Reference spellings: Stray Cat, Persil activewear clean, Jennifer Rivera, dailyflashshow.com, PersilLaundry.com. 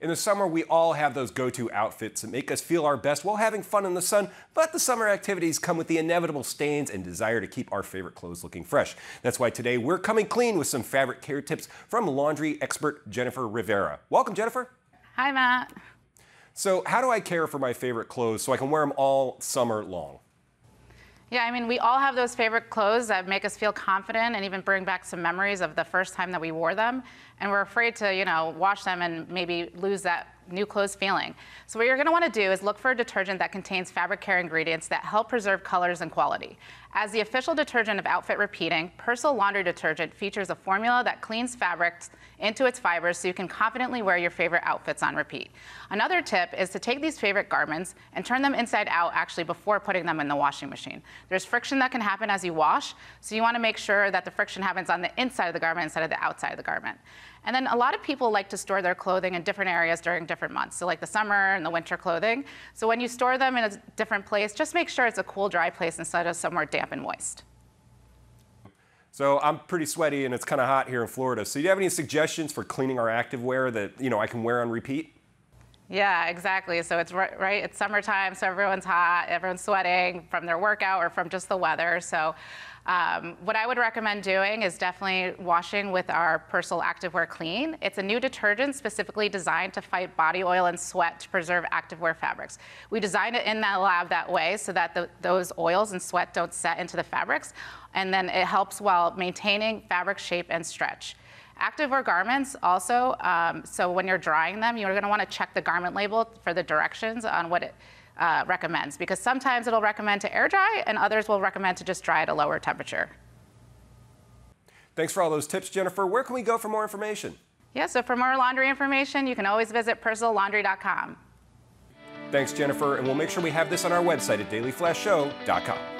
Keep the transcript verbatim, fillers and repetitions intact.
In the summer, we all have those go-to outfits that make us feel our best while having fun in the sun, but the summer activities come with the inevitable stains and desire to keep our favorite clothes looking fresh. That's why today we're coming clean with some fabric care tips from laundry expert Jennifer Rivera. Welcome, Jennifer. Hi, Matt. So how do I care for my favorite clothes so I can wear them all summer long? Yeah, I mean, we all have those favorite clothes that make us feel confident and even bring back some memories of the first time that we wore them. And we're afraid to, you know, wash them and maybe lose that new clothes feeling. So what you're going to want to do is look for a detergent that contains fabric care ingredients that help preserve colors and quality. As the official detergent of outfit repeating, Persil laundry detergent features a formula that cleans fabrics into its fibers so you can confidently wear your favorite outfits on repeat. Another tip is to take these favorite garments and turn them inside out actually before putting them in the washing machine. There's friction that can happen as you wash, so you want to make sure that the friction happens on the inside of the garment instead of the outside of the garment. And then a lot of people like to store their clothing in different areas during different months, so like the summer and the winter clothing. So when you store them in a different place, just make sure it's a cool, dry place instead of somewhere damp and moist. So I'm pretty sweaty and it's kind of hot here in Florida. So do you have any suggestions for cleaning our activewear that, you know, I can wear on repeat? Yeah, exactly. So it's right, right, it's summertime, so everyone's hot, everyone's sweating from their workout or from just the weather. So um, what I would recommend doing is definitely washing with our Persil activewear clean. It's a new detergent specifically designed to fight body oil and sweat to preserve activewear fabrics. We designed it in that lab that way so that the, those oils and sweat don't set into the fabrics, and then it helps while maintaining fabric shape and stretch. Activewear garments also, um, so when you're drying them, you're going to want to check the garment label for the directions on what it uh, recommends, because sometimes it'll recommend to air dry and others will recommend to just dry at a lower temperature. Thanks for all those tips, Jennifer. Where can we go for more information? Yeah, so for more laundry information, you can always visit Persil Laundry dot com. Thanks, Jennifer, and we'll make sure we have this on our website at daily flash show dot com.